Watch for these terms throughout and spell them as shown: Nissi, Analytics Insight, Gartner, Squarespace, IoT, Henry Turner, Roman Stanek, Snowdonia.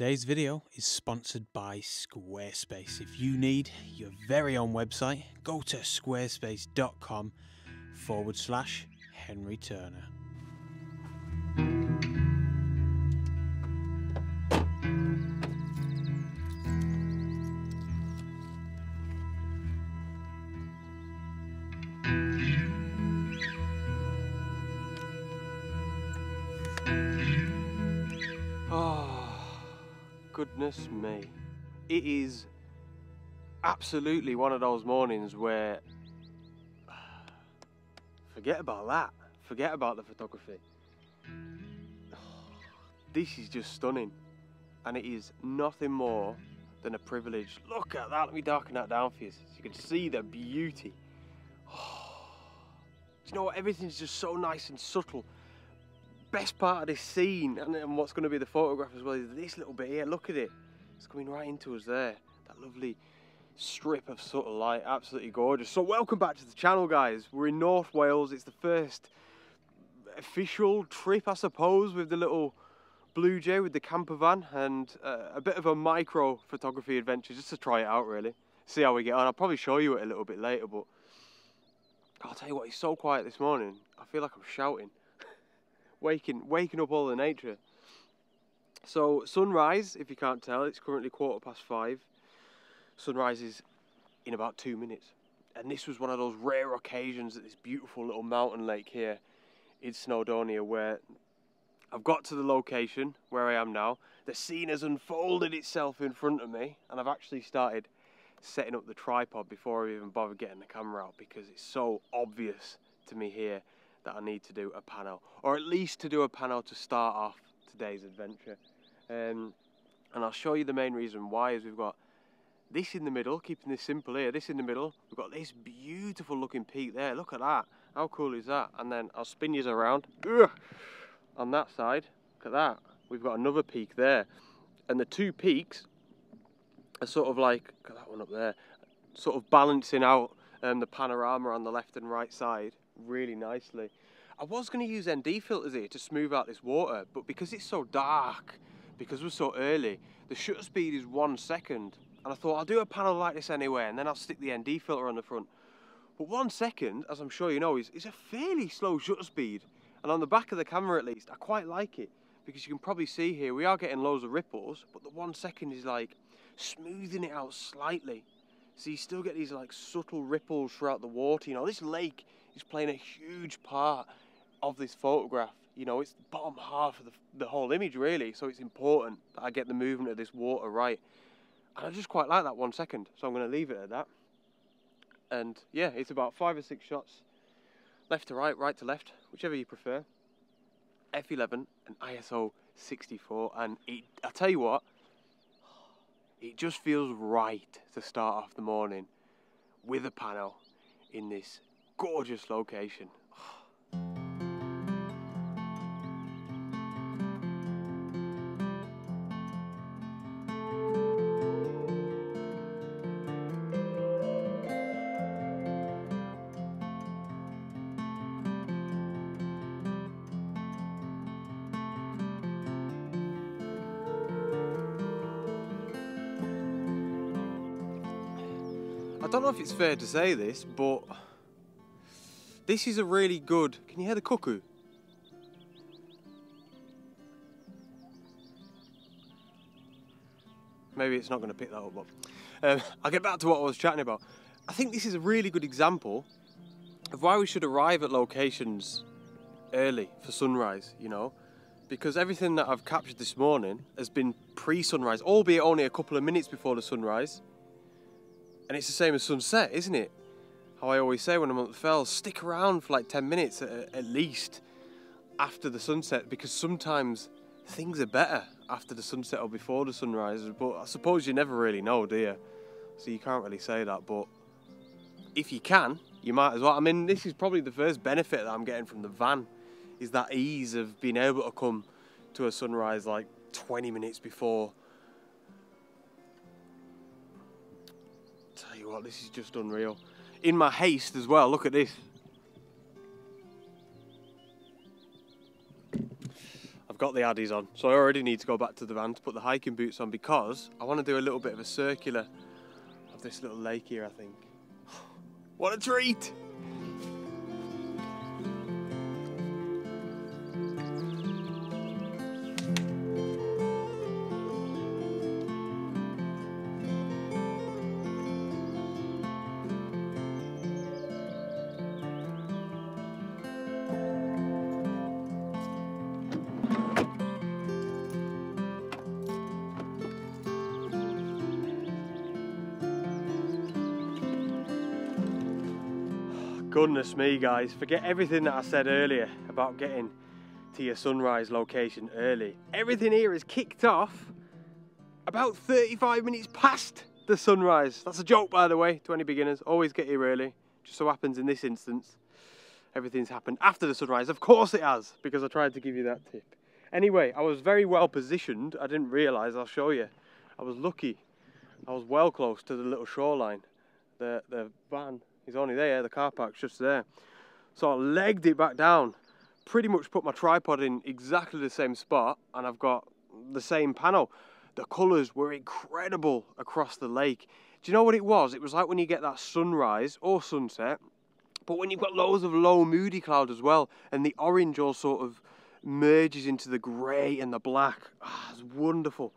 Today's video is sponsored by Squarespace. If you need your very own website, go to squarespace.com/Henry Turner. Goodness me, it is absolutely one of those mornings where forget about that, forget about the photography. This is just stunning, and it is nothing more than a privilege. Look at that, let me darken that down for you so you can see the beauty. Do you know what, everything's just so nice and subtle. Best part of this scene and what's going to be the photograph as well is this little bit here. Look at it, it's coming right into us there, that lovely strip of subtle light. Absolutely gorgeous. So welcome back to the channel, guys. We're in North Wales. It's the first official trip, I suppose, with the little Blue Jay, with the camper van, and a bit of a micro photography adventure just to try it out, really see how we get on. I'll probably show you it a little bit later, but I'll tell you what, it's so quiet this morning, I feel like I'm shouting. Waking up all the nature. So sunrise, if you can't tell, it's currently 5:15. Sunrise is in about 2 minutes. And this was one of those rare occasions at this beautiful little mountain lake here in Snowdonia where I've got to the location where I am now. The scene has unfolded itself in front of me, and I've actually started setting up the tripod before I even bothered getting the camera out, because it's so obvious to me here that I need to do a pano, or at least to do a pano to start off today's adventure. And I'll show you the main reason why. Is we've got this in the middle, keeping this simple here, this in the middle, we've got this beautiful looking peak there, look at that, how cool is that? And then I'll spin you around, on that side, look at that, we've got another peak there. And the two peaks are sort of like, look at that one up there, sort of balancing out the panorama on the left and right side really nicely. I was going to use ND filters here to smooth out this water, but because it's so dark, because we're so early, the shutter speed is 1 second, and I thought I'll do a panel like this anyway and then I'll stick the ND filter on the front. But 1 second, as I'm sure you know, is a fairly slow shutter speed, and on the back of the camera at least I quite like it, because you can probably see here we are getting loads of ripples, but the 1 second is like smoothing it out slightly, so you still get these like subtle ripples throughout the water. You know, this lake is playing a huge part of this photograph. You know, it's the bottom half of the whole image really, so it's important that I get the movement of this water right, and I just quite like that 1 second, so I'm going to leave it at that. And yeah, it's about 5 or 6 shots, left to right, right to left, whichever you prefer, f11 and ISO 64, and I tell you what, it just feels right to start off the morning with a pano in this gorgeous location. I don't know if it's fair to say this, but this is a really good... Can you hear the cuckoo? Maybe it's not going to pick that up, but I'll get back to what I was chatting about. I think this is a really good example of why we should arrive at locations early for sunrise, you know, because everything that I've captured this morning has been pre-sunrise, albeit only a couple of minutes before the sunrise. And it's the same as sunset, isn't it? How I always say when I'm at the Fells, stick around for like 10 minutes at least after the sunset, because sometimes things are better after the sunset or before the sunrise. But I suppose you never really know, do you? So you can't really say that, but if you can, you might as well. I mean, this is probably the first benefit that I'm getting from the van, is that ease of being able to come to a sunrise like 20 minutes before. Tell you what, this is just unreal. In my haste as well, look at this. I've got the addies on, so I already need to go back to the van to put the hiking boots on because I want to do a little bit of a circular of this little lake here, I think. What a treat! Goodness me, guys, forget everything that I said earlier about getting to your sunrise location early. Everything here is kicked off about 35 minutes past the sunrise. That's a joke, by the way, to any beginners. Always get here early. Just so happens in this instance, everything's happened after the sunrise. Of course it has, because I tried to give you that tip. Anyway, I was very well positioned. I didn't realise, I'll show you. I was lucky. I was well close to the little shoreline. The van. It's only there, the car park's just there. So I legged it back down, pretty much put my tripod in exactly the same spot, and I've got the same panel. The colours were incredible across the lake. Do you know what it was? It was like when you get that sunrise or sunset, but when you've got loads of low moody cloud as well, and the orange all sort of merges into the grey and the black. Ah, it's wonderful.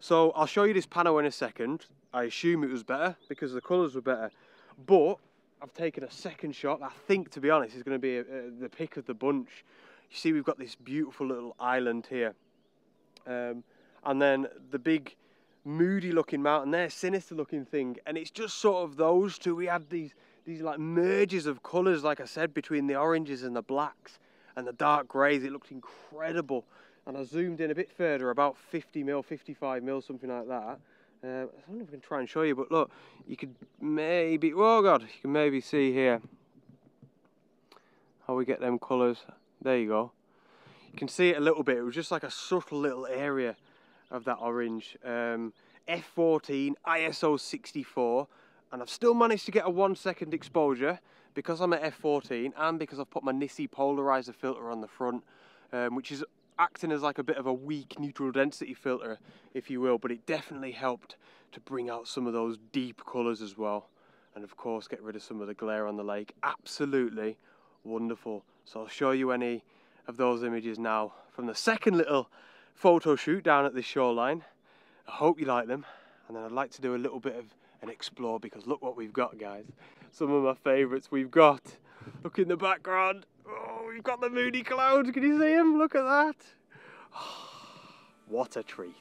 So I'll show you this panel in a second. I assume it was better because the colours were better, but I've taken a second shot. I think, to be honest, is going to be the pick of the bunch. You see, we've got this beautiful little island here. And then the big moody-looking mountain there, sinister-looking thing. And it's just sort of those two. We had these like merges of colours, like I said, between the oranges and the blacks and the dark greys. It looked incredible. And I zoomed in a bit further, about 50 mil, 55 mil, something like that. I don't know if I can try and show you, but look, you could maybe, oh God, you can maybe see here how we get them colours. There you go. You can see it a little bit. It was just like a subtle little area of that orange. F14, ISO 64, and I've still managed to get a 1 second exposure because I'm at F14 and because I've put my Nissi polarizer filter on the front, which is acting as like a bit of a weak neutral density filter, if you will, but it definitely helped to bring out some of those deep colours as well, and of course get rid of some of the glare on the lake. Absolutely wonderful. So I'll show you any of those images now from the second little photo shoot down at the shoreline. I hope you like them, and then I'd like to do a little bit of an explore because look what we've got, guys. Some of my favourites we've got. Look in the background. Oh, we've got the moody clouds. Can you see them? Look at that. Oh, what a treat.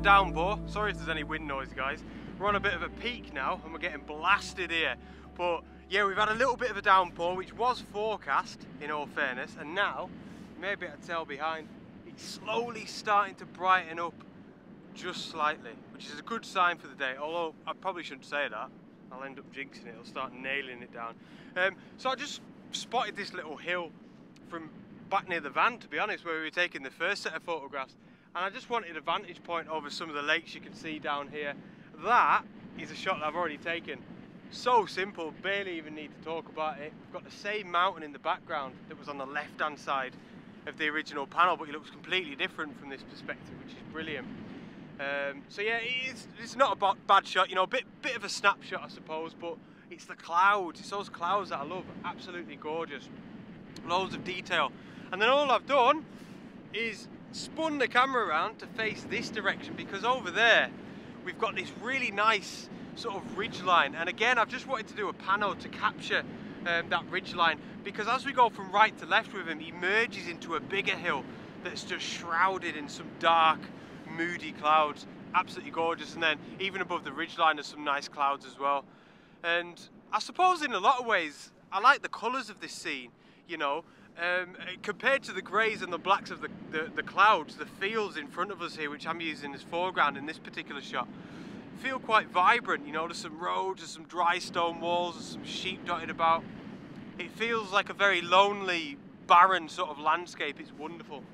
Downpour. Sorry if there's any wind noise, guys. We're on a bit of a peak now and we're getting blasted here, but yeah, we've had a little bit of a downpour, which was forecast in all fairness, and now you may be able to tell behind, it's slowly starting to brighten up just slightly, which is a good sign for the day, although I probably shouldn't say that. I'll end up jinxing it. I'll start nailing it down. So I just spotted this little hill from back near the van, to be honest, where we were taking the first set of photographs. And I just wanted a vantage point over some of the lakes you can see down here. That is a shot that I've already taken. So simple, barely even need to talk about it. We've got the same mountain in the background that was on the left-hand side of the original panel, but he looks completely different from this perspective, which is brilliant. So yeah, it's not a bad shot, you know, a bit of a snapshot, I suppose, but it's the clouds, it's those clouds that I love. Absolutely gorgeous, loads of detail. And then all I've done is spun the camera around to face this direction, because over there we've got this really nice sort of ridge line, and again I've just wanted to do a pano to capture that ridge line, because as we go from right to left with him, he merges into a bigger hill that's just shrouded in some dark, moody clouds. Absolutely gorgeous. And then even above the ridge line, there's some nice clouds as well. And I suppose in a lot of ways I like the colours of this scene, you know, compared to the greys and the blacks of the clouds. The fields in front of us here, which I'm using as foreground in this particular shot, feel quite vibrant. You know, there's some roads, there's some dry stone walls, there's some sheep dotted about. It feels like a very lonely, barren sort of landscape. It's wonderful.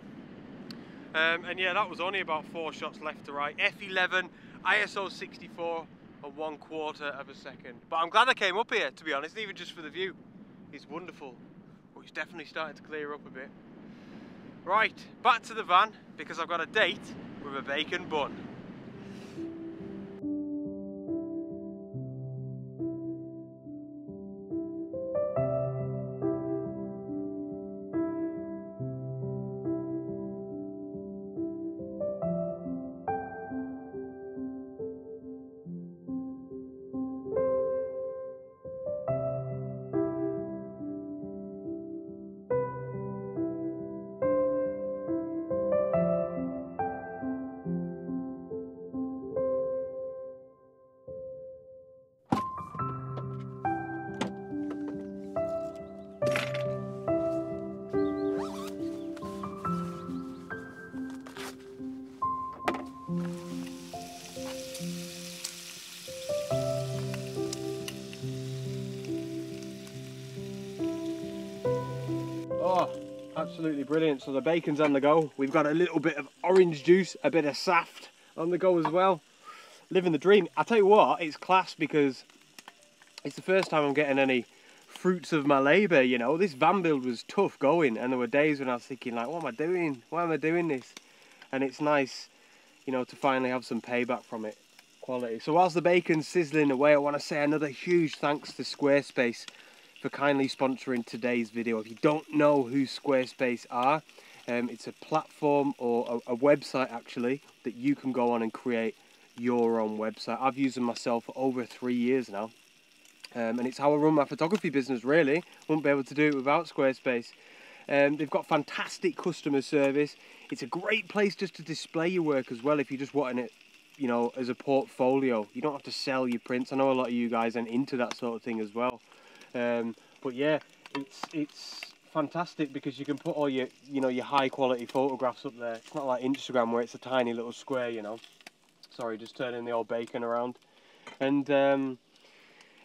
And yeah, that was only about 4 shots left to right. F11, ISO 64, and 1/4 of a second. But I'm glad I came up here, to be honest, even just for the view. It's wonderful. Well, it's definitely starting to clear up a bit. Right, back to the van, because I've got a date with a bacon bun. Absolutely brilliant. So the bacon's on the go. We've got a little bit of orange juice, a bit of saft on the go as well. Living the dream. I tell you what, it's class, because it's the first time I'm getting any fruits of my labour, you know. This van build was tough going, and there were days when I was thinking, like, what am I doing? Why am I doing this? And it's nice, you know, to finally have some payback from it. Quality. So whilst the bacon's sizzling away, I want to say another huge thanks to Squarespace for kindly sponsoring today's video. If you don't know who Squarespace are, it's a platform, or a website actually, that you can go on and create your own website. I've used them myself for over 3 years now, and it's how I run my photography business really. Wouldn't be able to do it without Squarespace. They've got fantastic customer service. It's a great place just to display your work as well, if you're just wanting it, you know, as a portfolio. You don't have to sell your prints. I know a lot of you guys are into that sort of thing as well. But yeah, it's fantastic, because you can put all your, you know, your high quality photographs up there. It's not like Instagram where it's a tiny little square, you know. Sorry, just turning the old bacon around. And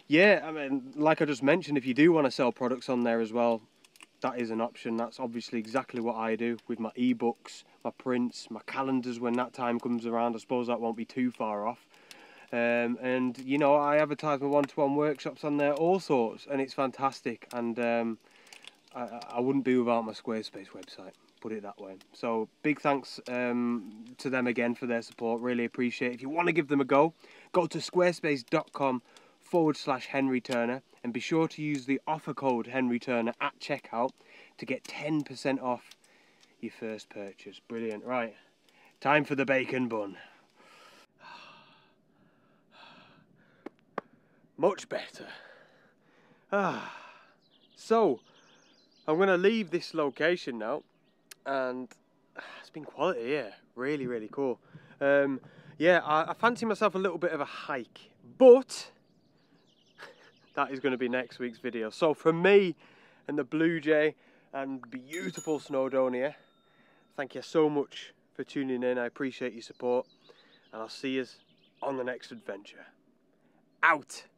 yeah, I mean, like I just mentioned, if you do want to sell products on there as well, that is an option. That's obviously exactly what I do with my ebooks, my prints, my calendars. When that time comes around, I suppose that won't be too far off. And you know, I advertise my one-to-one workshops on there, all sorts, and it's fantastic. And I wouldn't be without my Squarespace website, put it that way. So big thanks to them again for their support, really appreciate it. If you want to give them a go, go to squarespace.com/Henry Turner, and be sure to use the offer code Henry Turner at checkout to get 10% off your first purchase. Brilliant. Right, time for the bacon bun. Much better. So I'm gonna leave this location now, and it's been quality here, really cool. Yeah, I fancy myself a little bit of a hike, but that is going to be next week's video. So from me and the Blue Jay and beautiful Snowdonia, thank you so much for tuning in. I appreciate your support, and I'll see you on the next adventure. Out.